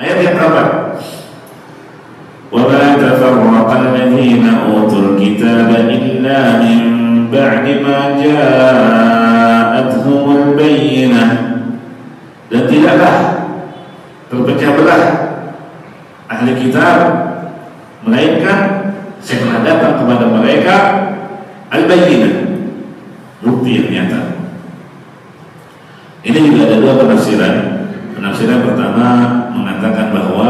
Ayat yang berapa? وَمَا تَفَرَّقَ الَّذِينَ أُوتُوا الْكِتَابَ إِلَّا مِنْ بَعْدِ مَا جَاءَتْهُمُ الْبَيِّنَةُ. Dan tidaklah terpecah belah ahli kitab, melainkan setelah datang kepada mereka al-bayyinah, bukti yang nyata. Ini juga ada dua penafsiran. Penafsiran pertama mengatakan bahwa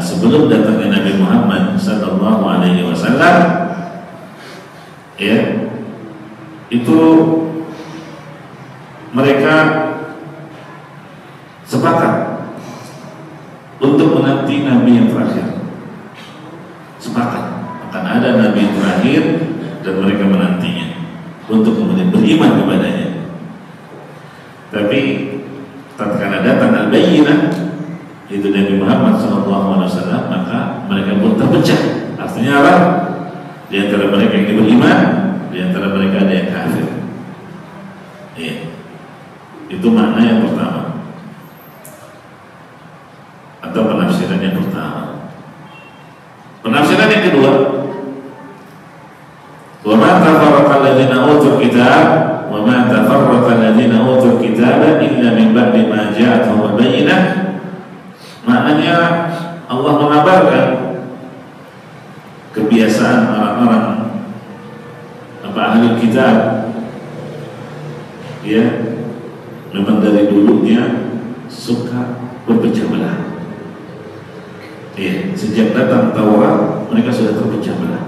sebelum datangnya Nabi Muhammad SAW, ya, itu mereka sepakat untuk menanti Nabi yang terakhir. Sepakat akan ada Nabi yang terakhir dan mereka menantinya untuk kemudian beriman kepadanya. Tapi tatkala datang al-bayyinah, itu Nabi Muhammad SAW, maka mereka pun terpecah. Artinya apa? Di antara mereka yang beriman, di antara mereka ada yang kafir. Ya. Itu makna yang pertama, atau penafsiran yang pertama. Penafsiran yang kedua, wa ma tafarraqa alladziina uutul kitaab, وَمَا تَفَرَّقَ الَّذِينَ أُوتُوا الْكِتَابَ إِلَّا مِنْ بَعْدِ مَا جَاءَتْهُمُ الْبَيِّنَةُ. Maknanya Allah mengabarkan kebiasaan orang-orang ahli kitab, ya, memang dari dulunya suka berpecah belah. Ya, sejak datang Taurat mereka sudah terpecah belah.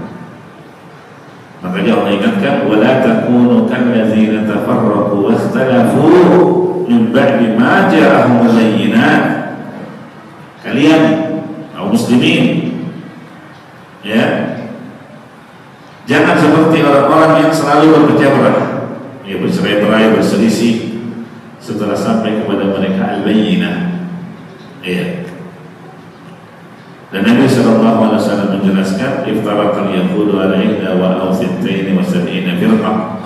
Makanya Allah ingatkan, wala takunu kallazina tafarraqu wastalafu min ba'di ma ja'ahumul bayyinat. Kalian kaum muslimin, ya, jangan seperti orang-orang yang selalu berpecah belah, ya, bercerai-berai, berselisih setelah sampai kepada mereka al-bayyinah, ya. Dan Nabi SAW menjelaskan, iftaratal yahudu ala ihda wa awsintaini wa sab'ina firqah.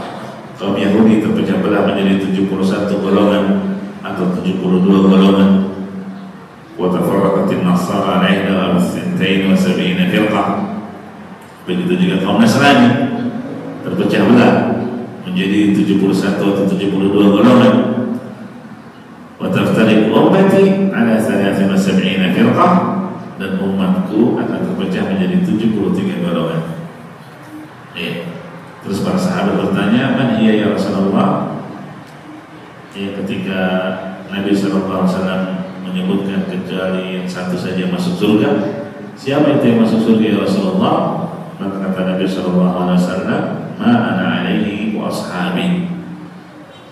Kaum Yahudi terpecah belah menjadi 71 golongan atau 72 golongan. Wa tafarraqatin nasara ala ihda wa awsintaini wa sab'ina firqah. Begitu juga kaum Nasrani terpecah belah menjadi 71 atau 72 golongan. Wa taftariq ummati ala 73 firqah. Dan umatku akan terpecah menjadi 73 golongan. Ya. Terus para sahabat bertanya, man hiya ya Rasulullah? Ya, ketika Nabi SAW menyebutkan kecuali yang satu saja masuk surga. Siapa itu yang masuk surga ya Rasulullah? Maka kata Nabi SAW, ma ana alaihi wa ashabi.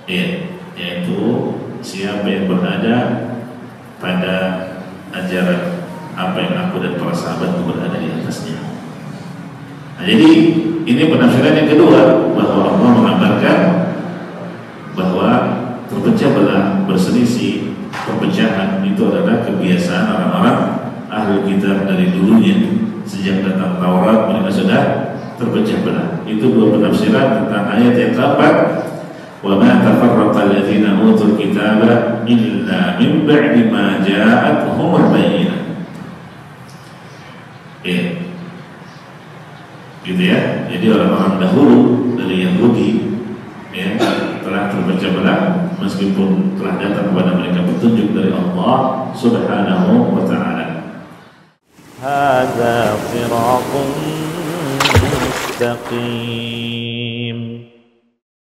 Ya, yaitu siapa yang berada pada ajaran apa yang aku dan para sahabatku berada di atasnya. Nah, jadi ini penafsiran yang kedua, bahwa Allah mengabarkan bahwa terpecah belah, berselisih, perpecahan itu adalah kebiasaan orang-orang ahlul kitab dari dulunya. Sejak datang Taurat mereka sudah terpecah belah. Itu dua penafsiran tentang ayat yang keempat, wa ma tafarraqa alladziina uutul kitaaba illa min ba'di ma jaa'athumul bayyinah. Ya. Gitu ya. Jadi orang-orang dahulu dari Yahudi, ya, telah terpecah belah meskipun telah datang kepada mereka petunjuk dari Allah Subhanahu wa ta'ala. Hadza sirathun mustaqim.